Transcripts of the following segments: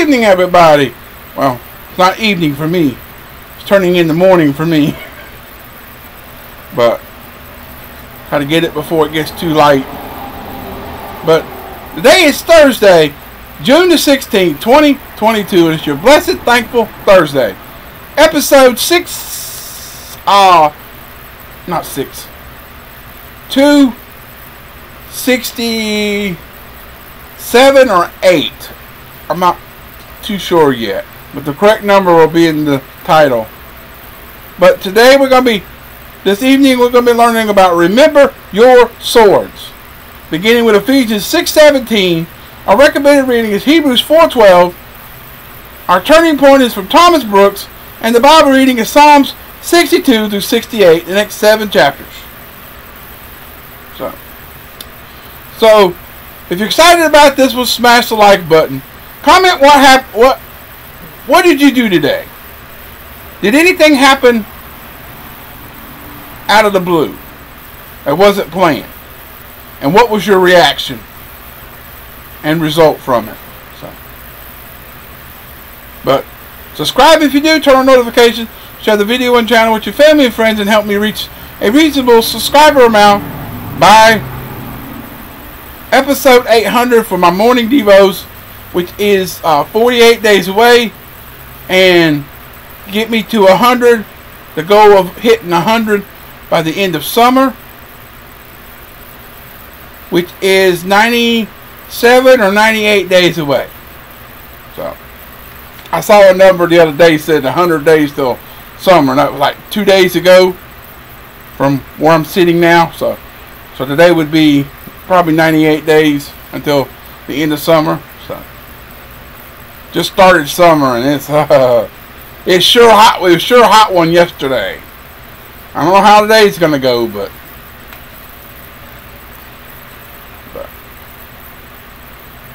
Good evening, everybody. Well, it's not evening for me. It's turning into morning for me. But try to get it before it gets too light. But today is Thursday, June the 16th, 2022, and it's your Blessed Thankful Thursday. Episode 267 or 8. I'm not too sure yet, but the correct number will be in the title. But today this evening we're going to be learning about remember your swords, beginning with Ephesians 6:17. Our recommended reading is Hebrews 4:12. Our turning point is from Thomas Brooks, and the Bible reading is Psalms 62-68, the next 7 chapters. So if you're excited about this, we'll smash the like button. Comment what did you do today? Did anything happen out of the blue? It wasn't planned. And what was your reaction and result from it? So, but subscribe if you do, turn on notifications, share the video and channel with your family and friends, and help me reach a reasonable subscriber amount by episode 800 for my morning devos, which is 48 days away, and get me to 100, the goal of hitting 100 by the end of summer, which is 97 or 98 days away. So I saw a number the other day said 100 days till summer, and that was like 2 days ago from where I'm sitting now, so today would be probably 98 days until the end of summer. Just started summer, and it's sure hot. It was sure hot one yesterday. I don't know how today's gonna go, but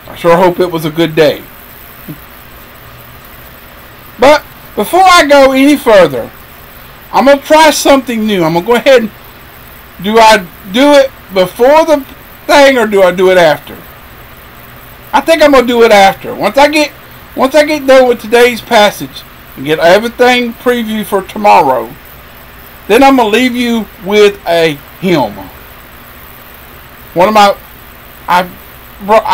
I sure hope it was a good day. But before I go any further, I'm gonna try something new. I'm gonna go ahead. Do I do it before the thing, or do I do it after? I think I'm gonna do it after. Once I get done with today's passage and get everything previewed for tomorrow, then I'm going to leave you with a hymn. I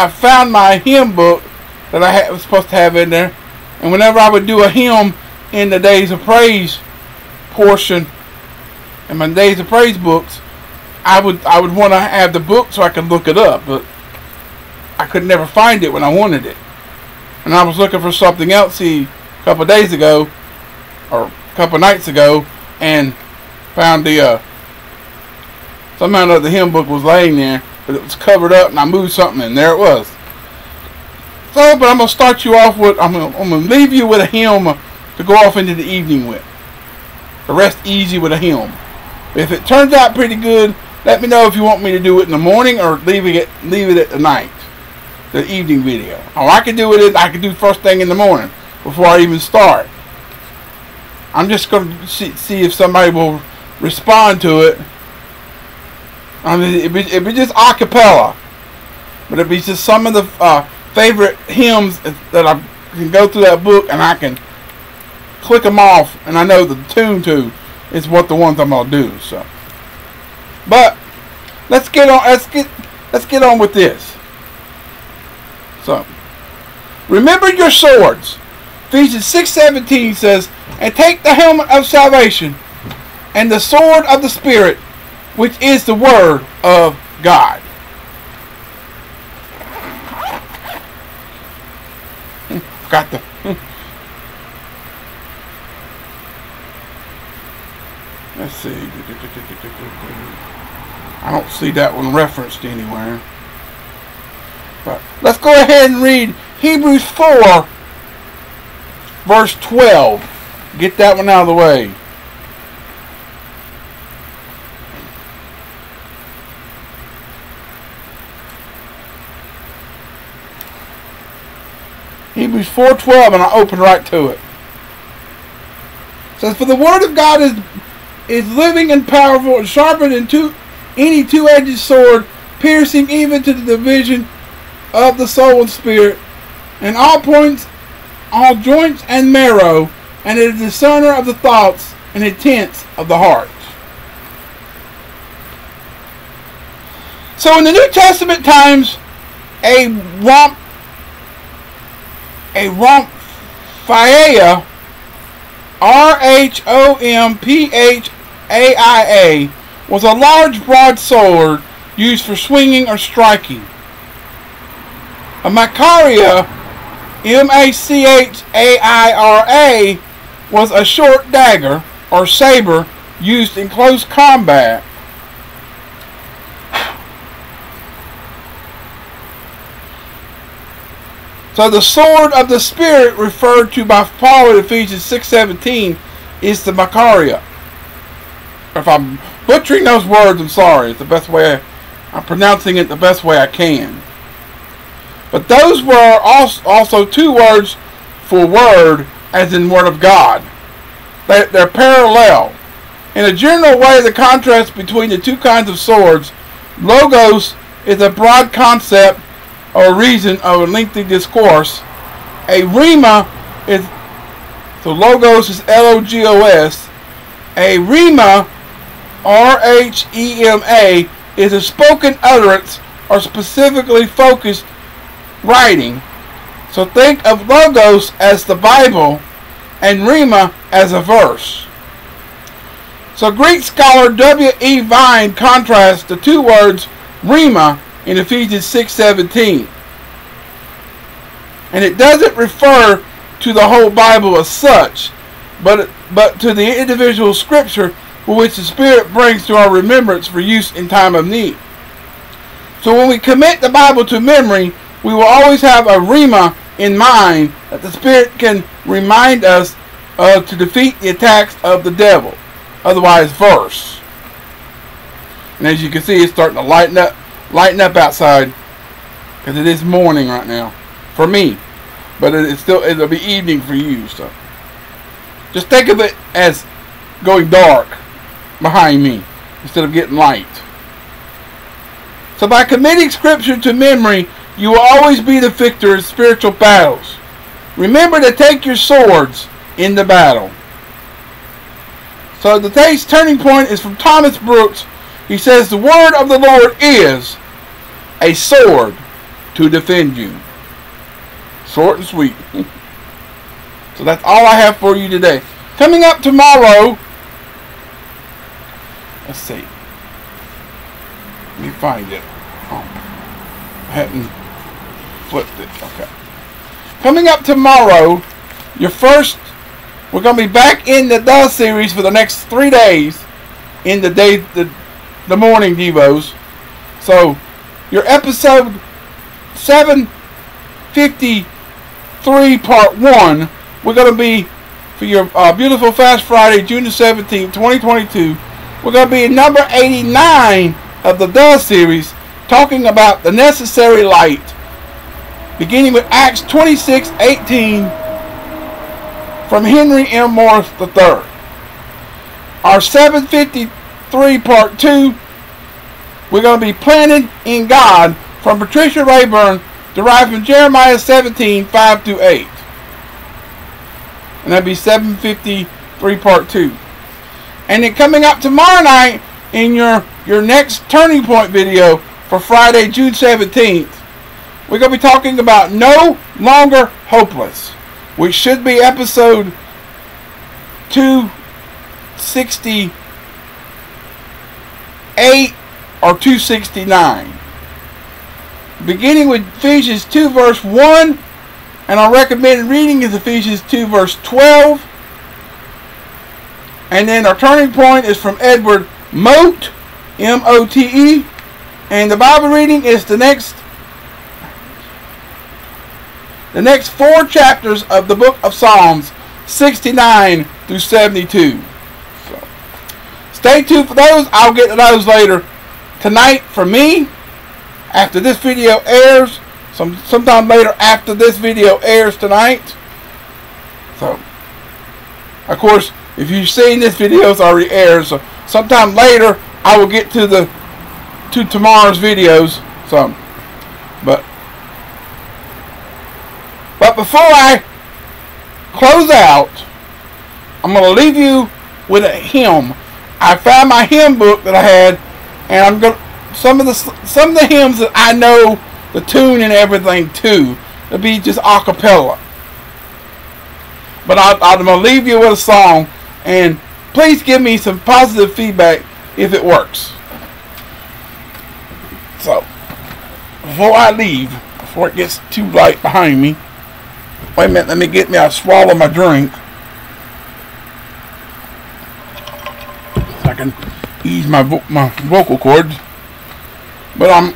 found my hymn book that was supposed to have in there, and whenever I would do a hymn in the Days of Praise portion in my Days of Praise books, I would want to have the book so I could look it up, but I could never find it when I wanted it. And I was looking for something else a couple days ago, or a couple nights ago, and found the somehow or another, the hymn book was laying there, but it was covered up, and I moved something, and there it was. So, but I'm gonna start you off with I'm gonna leave you with a hymn to go off into the evening with. The rest easy with a hymn. If it turns out pretty good, let me know if you want me to do it in the morning or leave it at the night. The evening video. All I can do is I can do first thing in the morning before I even start. I'm just going to see if somebody will respond to it. I mean, it'd be just a cappella, but it'd be just some of the favorite hymns that I can go through that book, and I can click them off, and I know the tune to is what the ones I'm going to do. So, but let's get on with this. So, remember your swords. Ephesians 6:17 says, and take the helmet of salvation and the sword of the Spirit, which is the word of God. Got the... Let's see. I don't see that one referenced anywhere. But let's go ahead and read Hebrews 4, verse 12. Get that one out of the way. Hebrews 4:12, and I open right to it. It says, for the word of God is living and powerful, and sharper than any two-edged sword, piercing even to the division of the soul and spirit, and all points all joints and marrow, and is the discerner of the thoughts and intents of the heart. So in the New Testament times, a rhomphaia, R-H-O-M-P-H-A-I-A, was a large broadsword used for swinging or striking. A machaira, M-A-C-H-A-I-R-A, was a short dagger or saber used in close combat. So the sword of the Spirit referred to by Paul in Ephesians 6:17 is the macharia. If I'm butchering those words, I'm sorry. It's the best way I'm pronouncing it the best way I can. But those were also two words for word, as in word of God. They're parallel. In a general way, the contrast between the two kinds of swords, logos is a broad concept or reason of a lengthy discourse. A rhema is, so logos is L-O-G-O-S. A rhema, R-H-E-M-A, is a spoken utterance or specifically focused writing. So think of logos as the Bible and rhema as a verse. So Greek scholar W. E. Vine contrasts the two words rhema in Ephesians 6:17, and it doesn't refer to the whole Bible as such, but to the individual scripture which the Spirit brings to our remembrance for use in time of need. So when we commit the Bible to memory, we will always have a rhema in mind that the Spirit can remind us of to defeat the attacks of the devil, otherwise verse. And as you can see, it's starting to lighten up outside, because it is morning right now for me, but it'll be evening for you. So just think of it as going dark behind me instead of getting light. So by committing scripture to memory, you will always be the victor in spiritual battles. Remember to take your swords in the battle. So today's turning point is from Thomas Brooks. He says, "The word of the Lord is a sword to defend you." Short and sweet. So that's all I have for you today. Coming up tomorrow, let's see. Let me find it. Oh, I hadn't flipped it. Okay. Coming up tomorrow, we're going to be back in the The series for the next 3 days in the morning devos. So your episode 753 part 1, we're going to be for your beautiful Fast Friday, June the 17th, 2022. We're going to be in number 89 of the W series, talking about the necessary light, beginning with Acts 26:18 from Henry M. Morris III. Our 753 part 2, we're going to be planted in God, from Patricia Rayburn, derived from Jeremiah 17:5-8. And that'd be 753 part 2. And then coming up tomorrow night in your next Turning Point video for Friday, June 17th, we're going to be talking about No Longer Hopeless, which should be episode 268 or 269. Beginning with Ephesians 2 verse 1, and our recommended reading is Ephesians 2 verse 12. And then our turning point is from Edward Mote, M-O-T-E. And the Bible reading is the next 4 chapters of the book of Psalms, 69 through 72. So stay tuned for those. I'll get to those later tonight for me. After this video airs, sometime later after this video airs tonight. So, of course, if you've seen this video, it's already aired. So, sometime later, I will get to tomorrow's videos. So, but before I close out, I'm going to leave you with a hymn. I found my hymn book that I had, and I'm going to, some of the hymns that I know the tune and everything to, it'll be just a cappella. But I'm going to leave you with a song, and please give me some positive feedback if it works. So, before I leave, before it gets too light behind me, wait a minute, let me get me, I swallow my drink, so I can ease my vocal cords. But I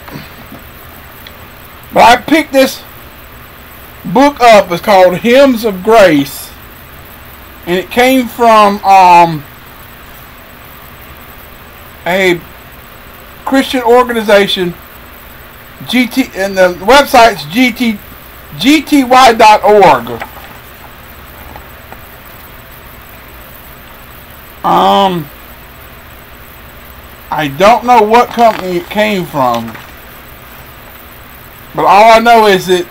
picked this book up. It's called Hymns of Grace, and it came from a Christian organization, GT, and the website's gty.org. I don't know what company it came from, but all I know is that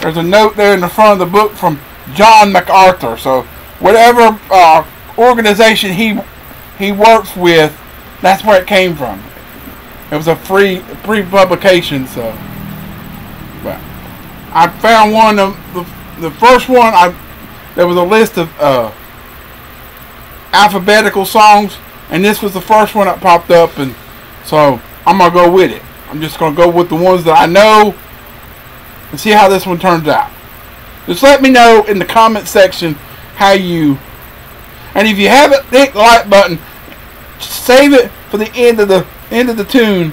there's a note there in the front of the book from John MacArthur. So whatever organization he works with, that's where it came from. It was a free publication. So, well, I found one of the first one. There was a list of alphabetical songs, and this was the first one that popped up, and so I'm gonna go with it. I'm just gonna go with the ones that I know, and see how this one turns out. Just let me know in the comment section how you, and if you haven't hit the like button, save it for the end of the tune,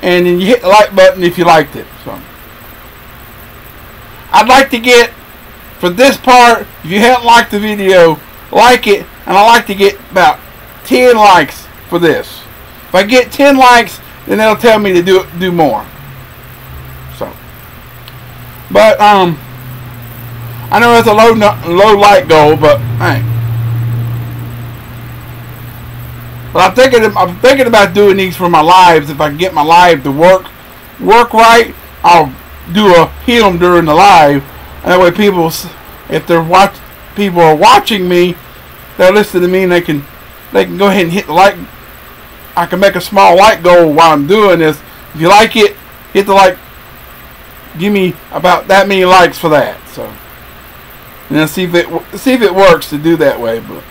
and then you hit the like button if you liked it. So I'd like to get, for this part, if you haven't liked the video, like it, and I'd like to get about 10 likes for this. If I get 10 likes, then they'll tell me to do more. So, but I know it's a low like goal, but hey. But I'm thinking about doing these for my lives. If I can get my live to work right, I'll do a hymn during the live. And that way, people, if they're people are watching me, they'll listen to me, and they can go ahead and hit the like. I can make a small like goal while I'm doing this. If you like it, hit the like. Give me about that many likes for that. So, and then see if it works to do that way, but.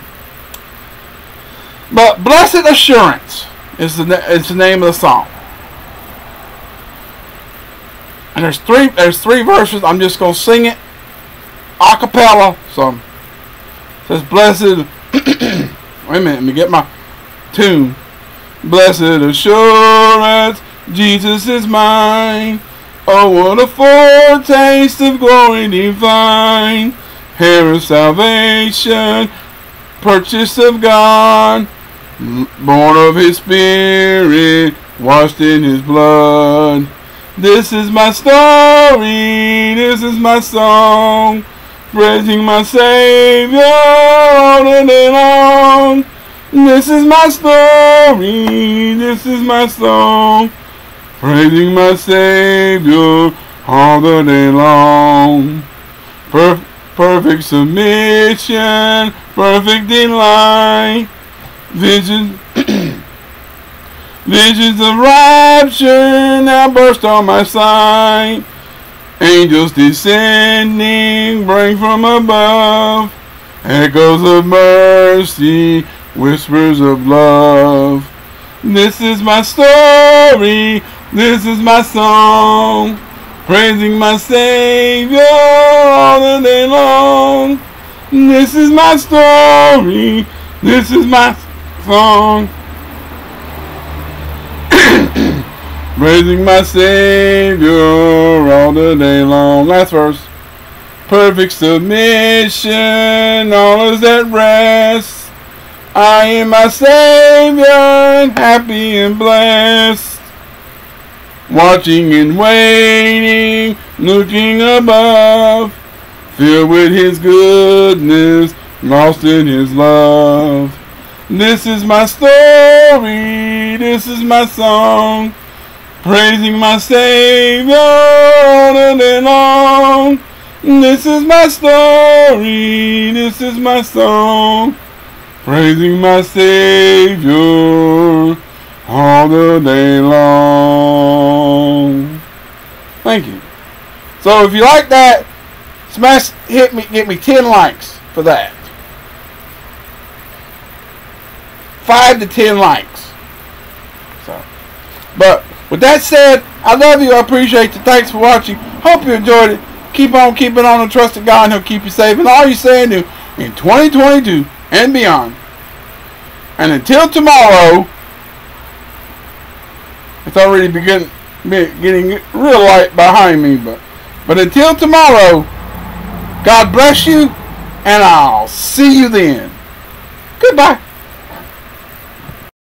But Blessed Assurance is the name of the song. And there's three verses. I'm just going to sing it a cappella. So it says, blessed, wait a minute, let me get my tune. Blessed assurance, Jesus is mine. Oh, what a foretaste of glory divine. Here is salvation, purchase of God. Born of His Spirit, washed in His blood. This is my story, this is my song, praising my Savior all the day long. This is my story, this is my song, praising my Savior all the day long. Perfect submission, perfect delight. Visions of rapture now burst on my sight. Angels descending, bring from above. Echoes of mercy, whispers of love. This is my story, this is my song, praising my Savior all the day long. This is my story, this is my song, praising my Savior all the day long. Last verse. Perfect submission, all is at rest. I am my Savior and happy and blessed. Watching and waiting, looking above, filled with His goodness, lost in His love. This is my story, this is my song, praising my Savior all the day long. This is my story, this is my song, praising my Savior all the day long. Thank you. So if you like that, smash, hit me, get me 10 likes for that. 5 to 10 likes. So, but with that said, I love you, I appreciate you, thanks for watching, hope you enjoyed it. Keep on keeping on and trust in God and He'll keep you safe and all you say and do in 2022 and beyond. And until tomorrow, it's already getting real light behind me, but until tomorrow, God bless you and I'll see you then. Goodbye.